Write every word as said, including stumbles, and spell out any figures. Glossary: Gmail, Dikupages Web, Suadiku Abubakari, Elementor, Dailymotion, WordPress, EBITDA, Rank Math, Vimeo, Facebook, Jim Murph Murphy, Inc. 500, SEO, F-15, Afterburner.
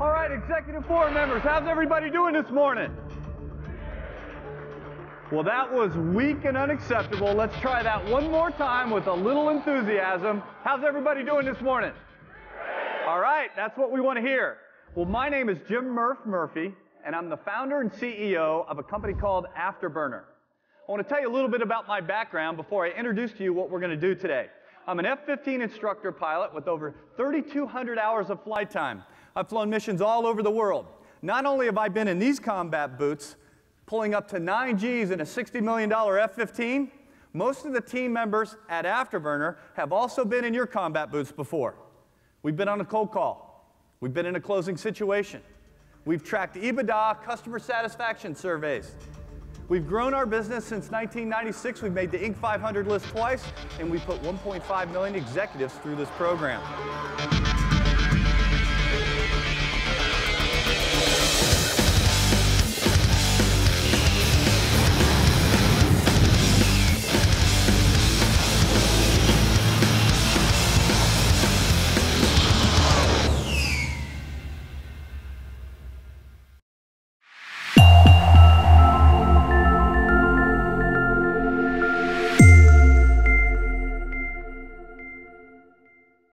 All right, Executive Board members, how's everybody doing this morning? Well, that was weak and unacceptable. Let's try that one more time with a little enthusiasm. How's everybody doing this morning? All right, that's what we want to hear. Well, my name is Jim Murph Murphy, and I'm the founder and C E O of a company called Afterburner. I want to tell you a little bit about my background before I introduce to you what we're going to do today. I'm an F fifteen instructor pilot with over thirty-two hundred hours of flight time. I've flown missions all over the world. Not only have I been in these combat boots, pulling up to nine G's in a sixty million dollar F fifteen, most of the team members at Afterburner have also been in your combat boots before. We've been on a cold call. We've been in a closing situation. We've tracked EBITDA, customer satisfaction surveys. We've grown our business since nineteen ninety-six. We've made the Inc five hundred list twice, and we've put one point five million executives through this program.